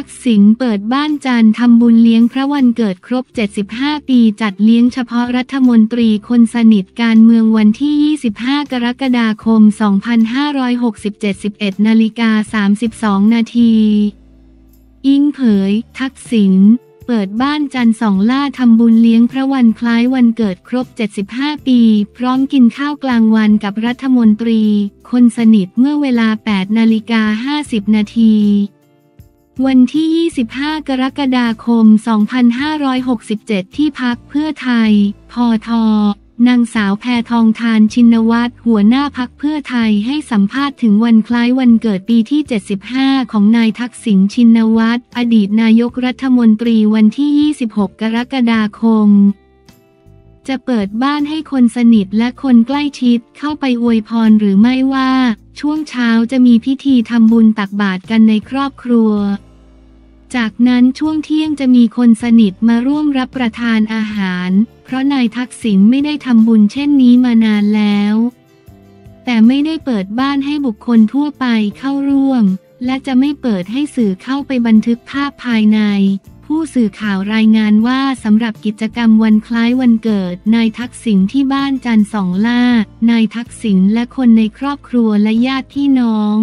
ทักษิณเปิดบ้านจานทำบุญเลี้ยงพระวันเกิดครบ75ปีจัดเลี้ยงเฉพาะรัฐมนตรีคนสนิทการเมืองวันที่25กรกฎาคม2567 11:32 นาทีอิงเผยทักษิณเปิดบ้านจันทร์สองล่าทำบุญเลี้ยงพระวันคล้ายวันเกิดครบ75ปีพร้อมกินข้าวกลางวันกับรัฐมนตรีคนสนิทเมื่อเวลา 8:50 นาทีวันที่25กรกฎาคม2567ที่พรรคเพื่อไทยพท.นางสาวแพทองธารชินวัตรหัวหน้าพรรคเพื่อไทยให้สัมภาษณ์ถึงวันคล้ายวันเกิดปีที่75ของนายทักษิณชินวัตรอดีตนายกรัฐมนตรีวันที่26กรกฎาคมจะเปิดบ้านให้คนสนิทและคนใกล้ชิดเข้าไปอวยพรหรือไม่ว่าช่วงเช้าจะมีพิธีทำบุญตักบาตรกันในครอบครัวจากนั้นช่วงเที่ยงจะมีคนสนิทมาร่วมรับประทานอาหารเพราะนายทักษิณไม่ได้ทำบุญเช่นนี้มานานแล้วแต่ไม่ได้เปิดบ้านให้บุคคลทั่วไปเข้าร่วมและจะไม่เปิดให้สื่อเข้าไปบันทึกภาพภายในผู้สื่อข่าวรายงานว่าสำหรับกิจกรรมวันคล้ายวันเกิดนายทักษิณที่บ้านจันทร์สองล่านายทักษิณและคนในครอบครัวและญาติพี่น้อง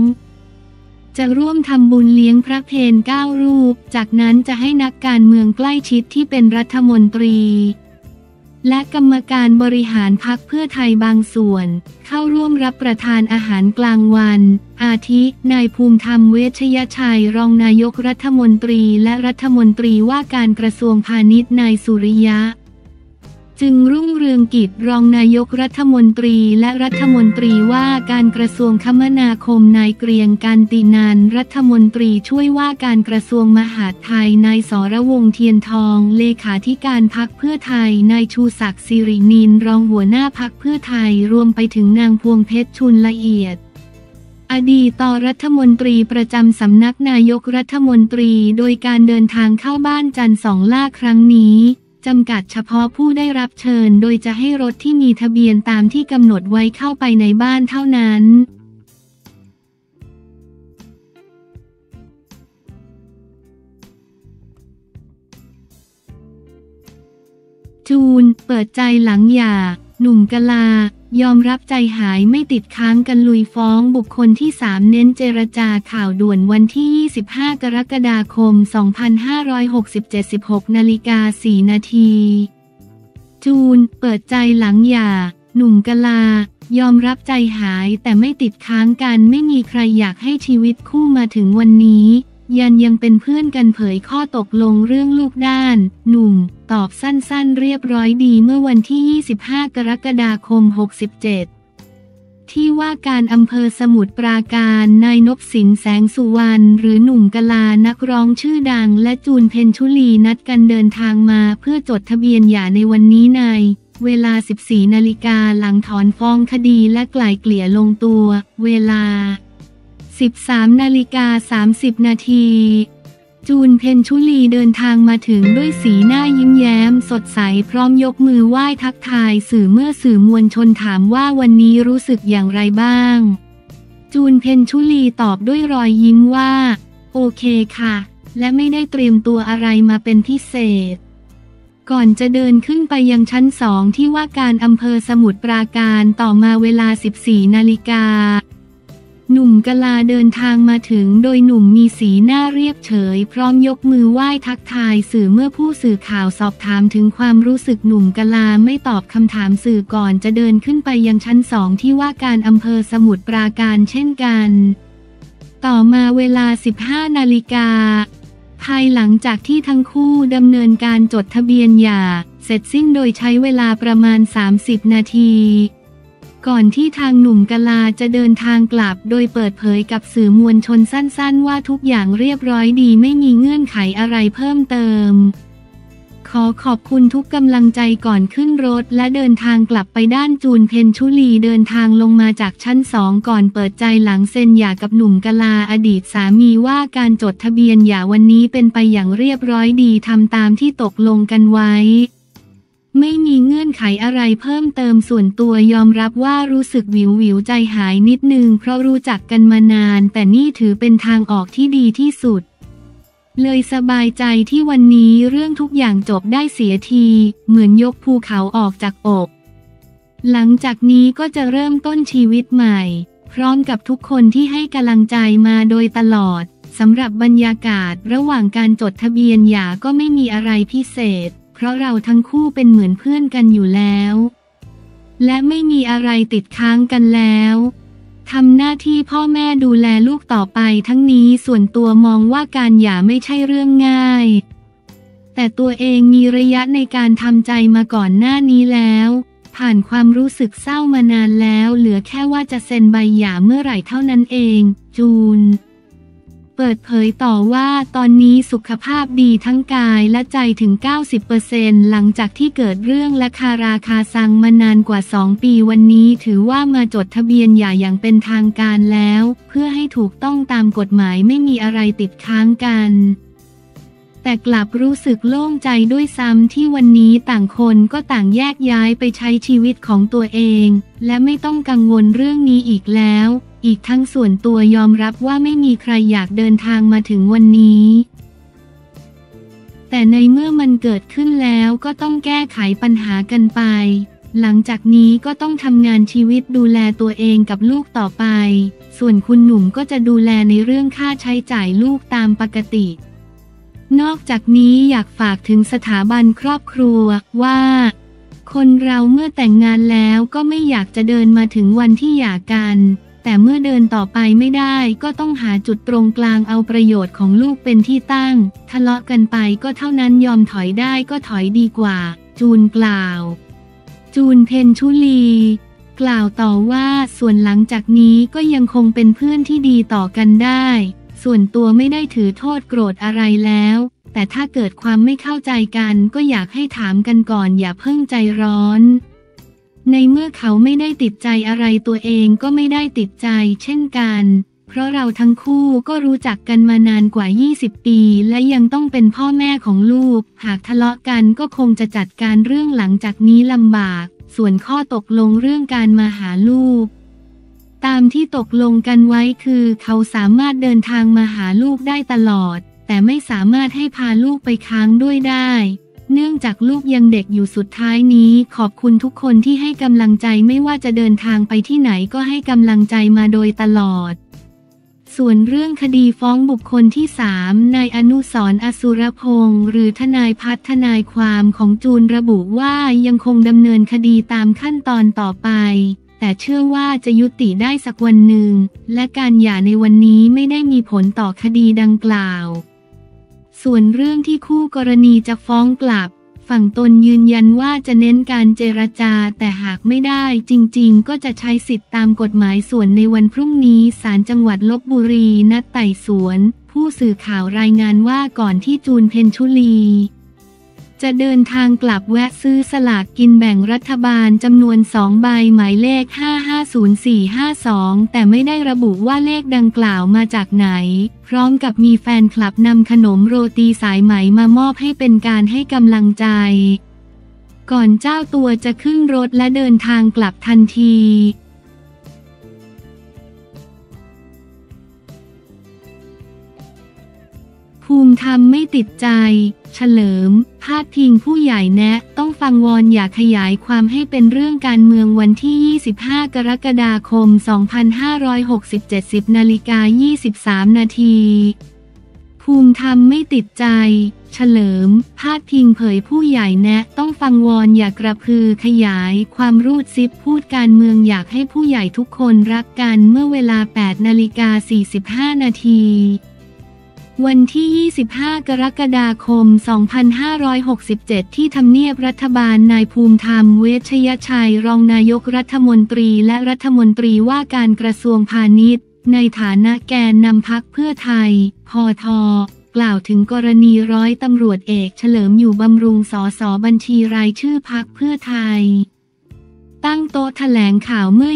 จะร่วมทำบุญเลี้ยงพระเพล9รูปจากนั้นจะให้นักการเมืองใกล้ชิดที่เป็นรัฐมนตรีและกรรมการบริหารพรรคเพื่อไทยบางส่วนเข้าร่วมรับประทานอาหารกลางวันอาทินายภูมิธรรมเวชยชัยรองนายกรัฐมนตรีและรัฐมนตรีว่าการกระทรวงพาณิชย์นายสุริยะจึงรุ่งเรืองกิจรองนายกรัฐมนตรีและรัฐมนตรีว่าการกระทรวงคมนาคมนายเกรียงการตินันท์รัฐมนตรีช่วยว่าการกระทรวงมหาดไทยนายสรวงศ์เทียนทองเลขาธิการพรรคเพื่อไทยนายชูศักดิ์สิรินินท์รองหัวหน้าพรรคเพื่อไทยรวมไปถึงนางพวงเพชรชุนละเอียดอดีตรัฐมนตรีประจำสำนักนายกรัฐมนตรีโดยการเดินทางเข้าบ้านจันทร์สองล่าครั้งนี้จำกัดเฉพาะผู้ได้รับเชิญโดยจะให้รถที่มีทะเบียนตามที่กำหนดไว้เข้าไปในบ้านเท่านั้นจูนเปิดใจหลังหย่าหนุ่มกลายอมรับใจหายไม่ติดค้างกันลุยฟ้องบุคคลที่3เน้นเจรจาข่าวด่วนวันที่25กรกฎาคม2567 16:04 นาทีจูนเปิดใจหลังหย่าหนุ่มกลายอมรับใจหายแต่ไม่ติดค้างกันไม่มีใครอยากให้ชีวิตคู่มาถึงวันนี้ยันยังเป็นเพื่อนกันเผยข้อตกลงเรื่องลูกด้านหนุ่มตอบสั้นๆเรียบร้อยดีเมื่อวันที่25กรกฎาคม67ที่ว่าการอำเภอสมุทรปราการนายนพสินแสงสุวรรณหรือหนุ่มกลานักร้องชื่อดังและจูนเพ็ญชุลีนัดกันเดินทางมาเพื่อจดทะเบียนหย่าในวันนี้ในเวลา 14:00 นาฬิกาหลังถอนฟ้องคดีและไกล่เกลี่ยลงตัวเวลา13:30 นาทีจูนเพ็ญชุลีเดินทางมาถึงด้วยสีหน้ายิ้มแย้มสดใสพร้อมยกมือไหว้ทักทายสื่อเมื่อสื่อมวลชนถามว่าวันนี้รู้สึกอย่างไรบ้างจูนเพ็ญชุลีตอบด้วยรอยยิ้มว่าโอเคค่ะและไม่ได้เตรียมตัวอะไรมาเป็นพิเศษก่อนจะเดินขึ้นไปยังชั้น2ที่ว่าการอำเภอสมุทรปราการต่อมาเวลา 14:00 นาฬิกาหนุ่มกลาเดินทางมาถึงโดยหนุ่มมีสีหน้าเรียบเฉยพร้อมยกมือไหว้ทักทายสื่อเมื่อผู้สื่อข่าวสอบถามถึงความรู้สึกหนุ่มกลาไม่ตอบคำถามสื่อก่อนจะเดินขึ้นไปยังชั้น2ที่ว่าการอำเภอสมุทรปราการเช่นกันต่อมาเวลา 15:00 นาฬิกาภายหลังจากที่ทั้งคู่ดำเนินการจดทะเบียนหย่าเสร็จสิ้นโดยใช้เวลาประมาณ30นาทีก่อนที่ทางหนุ่มกลาจะเดินทางกลับโดยเปิดเผยกับสื่อมวลชนสั้นๆว่าทุกอย่างเรียบร้อยดีไม่มีเงื่อนไขอะไรเพิ่มเติมขอขอบคุณทุกกำลังใจก่อนขึ้นรถและเดินทางกลับไปด้านจูนเพ็ญชุลีเดินทางลงมาจากชั้น2ก่อนเปิดใจหลังเซ็นหย่ากับหนุ่มกลาอดีตสามีว่าการจดทะเบียนหย่าวันนี้เป็นไปอย่างเรียบร้อยดีทำตามที่ตกลงกันไว้ไม่มีเงื่อนไขอะไรเพิ่มเติมส่วนตัวยอมรับว่ารู้สึกวิวใจหายนิดนึงเพราะรู้จักกันมานานแต่นี่ถือเป็นทางออกที่ดีที่สุด เลยสบายใจที่วันนี้เรื่องทุกอย่างจบได้เสียทีเหมือนยกภูเขาออกจากอกหลังจากนี้ก็จะเริ่มต้นชีวิตใหม่พร้อมกับทุกคนที่ให้กำลังใจมาโดยตลอดสำหรับบรรยากาศระหว่างการจดทะเบียนหย่าก็ไม่มีอะไรพิเศษเพราะเราทั้งคู่เป็นเหมือนเพื่อนกันอยู่แล้วและไม่มีอะไรติดค้างกันแล้วทำหน้าที่พ่อแม่ดูแลลูกต่อไปทั้งนี้ส่วนตัวมองว่าการหย่าไม่ใช่เรื่องง่ายแต่ตัวเองมีระยะในการทำใจมาก่อนหน้านี้แล้วผ่านความรู้สึกเศร้ามานานแล้วเหลือแค่ว่าจะเซ็นใบหย่าเมื่อไหร่เท่านั้นเองจูนเปิดเผยต่อว่าตอนนี้สุขภาพดีทั้งกายและใจถึง 90% หลังจากที่เกิดเรื่องและคาราคาซังมานานกว่า2 ปีวันนี้ถือว่ามาจดทะเบียนหย่าอย่างเป็นทางการแล้วเพื่อให้ถูกต้องตามกฎหมายไม่มีอะไรติดค้างกันแต่กลับรู้สึกโล่งใจด้วยซ้ำที่วันนี้ต่างคนก็ต่างแยกย้ายไปใช้ชีวิตของตัวเองและไม่ต้องกังวลเรื่องนี้อีกแล้วอีกทั้งส่วนตัวยอมรับว่าไม่มีใครอยากเดินทางมาถึงวันนี้แต่ในเมื่อมันเกิดขึ้นแล้วก็ต้องแก้ไขปัญหากันไปหลังจากนี้ก็ต้องทำงานชีวิตดูแลตัวเองกับลูกต่อไปส่วนคุณหนุ่มก็จะดูแลในเรื่องค่าใช้จ่ายลูกตามปกตินอกจากนี้อยากฝากถึงสถาบันครอบครัวว่าคนเราเมื่อแต่งงานแล้วก็ไม่อยากจะเดินมาถึงวันที่หย่ากันแต่เมื่อเดินต่อไปไม่ได้ก็ต้องหาจุดตรงกลางเอาประโยชน์ของลูกเป็นที่ตั้งทะเลาะกันไปก็เท่านั้นยอมถอยได้ก็ถอยดีกว่าจูนกล่าวจูนเพนชุลีกล่าวต่อว่าส่วนหลังจากนี้ก็ยังคงเป็นเพื่อนที่ดีต่อกันได้ส่วนตัวไม่ได้ถือโทษโกรธอะไรแล้วแต่ถ้าเกิดความไม่เข้าใจกันก็อยากให้ถามกันก่อนอย่าเพิ่งใจร้อนในเมื่อเขาไม่ได้ติดใจอะไรตัวเองก็ไม่ได้ติดใจเช่นกันเพราะเราทั้งคู่ก็รู้จักกันมานานกว่า20 ปีและยังต้องเป็นพ่อแม่ของลูกหากทะเลาะกันก็คงจะจัดการเรื่องหลังจากนี้ลำบากส่วนข้อตกลงเรื่องการมาหาลูกตามที่ตกลงกันไว้คือเขาสามารถเดินทางมาหาลูกได้ตลอดแต่ไม่สามารถให้พาลูกไปค้างด้วยได้เนื่องจากลูกยังเด็กอยู่สุดท้ายนี้ขอบคุณทุกคนที่ให้กำลังใจไม่ว่าจะเดินทางไปที่ไหนก็ให้กำลังใจมาโดยตลอดส่วนเรื่องคดีฟ้องบุคคลที่3นายอนุสรณ์ อสุรพงษ์หรือทนายพัฒน์ทนายความของจูนระบุว่ายังคงดำเนินคดีตามขั้นตอนต่อไปแต่เชื่อว่าจะยุติได้สักวันหนึ่งและการหย่าในวันนี้ไม่ได้มีผลต่อคดีดังกล่าวส่วนเรื่องที่คู่กรณีจะฟ้องกลับฝั่งตนยืนยันว่าจะเน้นการเจรจาแต่หากไม่ได้จริงๆก็จะใช้สิทธิตามกฎหมายส่วนในวันพรุ่งนี้ศาลจังหวัดลพบุรีนัดไต่สวนผู้สื่อข่าวรายงานว่าก่อนที่จูนเพญชุลีจะเดินทางกลับแวะซื้อสลากกินแบ่งรัฐบาลจำนวน2 ใบหมายเลข550452แต่ไม่ได้ระบุว่าเลขดังกล่าวมาจากไหนพร้อมกับมีแฟนคลับนำขนมโรตีสายไหมมามอบให้เป็นการให้กำลังใจก่อนเจ้าตัวจะขึ้นรถและเดินทางกลับทันทีภูมิธรรมไม่ติดใจเฉลิมพาดพิงผู้ใหญ่แนะต้องฟังวอนอย่าขยายความให้เป็นเรื่องการเมืองวันที่25 กรกฎาคม 2567 10:23 น.ภูมิธรรมไม่ติดใจเฉลิมพาดพิงเผยผู้ใหญ่แนะต้องฟังวอนอย่ากระพือขยายความรูดซิปพูดการเมืองอยากให้ผู้ใหญ่ทุกคนรักกันเมื่อเวลา 8:45 น.วันที่25 กรกฎาคม 2567 ที่ทำเนียบรัฐบาลนายภูมิธรรมเวชยชัยรองนายกรัฐมนตรีและรัฐมนตรีว่าการกระทรวงพาณิชย์ในฐานะแกนนำพรรคเพื่อไทยพท.กล่าวถึงกรณีร้อยตำรวจเอกเฉลิมอยู่บำรุงสส.บัญชีรายชื่อพรรคเพื่อไทยตั้งโต๊ะแถลงข่าวเมื่อ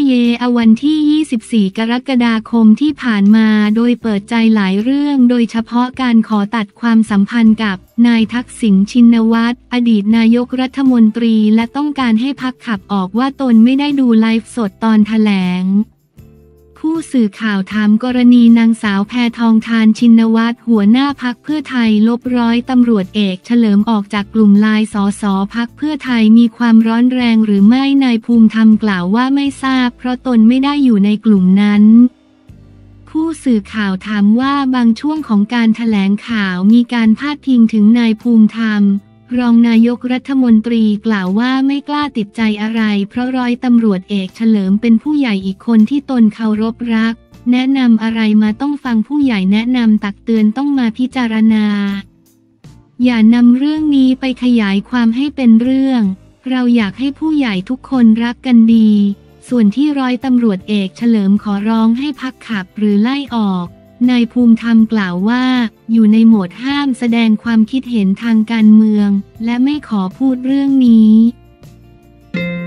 วันที่ 24 กรกฎาคมที่ผ่านมาโดยเปิดใจหลายเรื่องโดยเฉพาะการขอตัดความสัมพันธ์กับนายทักษิณชินวัตรอดีตนายกรัฐมนตรีและต้องการให้พรรคขับออกว่าตนไม่ได้ดูไลฟ์สดตอนแถลงผ ผู้สื่อข่าวถามกรณีนางสาวแพทองธารชินวัตรหัวหน้าพรรคเพื่อไทยลบร้อยตำรวจเอกเฉลิมออกจากกลุ่มไลน์สสพรรคเพื่อไทยมีความร้อนแรงหรือไม่นายภูมิธรรมกล่าวว่าไม่ทราบเพราะตนไม่ได้อยู่ในกลุ่มนั้นผู้สื่อข่าวถามว่าบางช่วงของการแถลงข่าวมีการพาดพิงถึงนายภูมิธรรมรองนายกรัฐมนตรีกล่าวว่าไม่กล้าติดใจอะไรเพราะร้อยตำรวจเอกเฉลิมเป็นผู้ใหญ่อีกคนที่ตนเคารพรักแนะนำอะไรมาต้องฟังผู้ใหญ่แนะนำตักเตือนต้องมาพิจารณาอย่านำเรื่องนี้ไปขยายความให้เป็นเรื่องเราอยากให้ผู้ใหญ่ทุกคนรักกันดีส่วนที่ร้อยตำรวจเอกเฉลิมขอร้องให้พักขับหรือไล่ออกนายภูมิธรรมกล่าวว่าอยู่ในโหมดห้ามแสดงความคิดเห็นทางการเมืองและไม่ขอพูดเรื่องนี้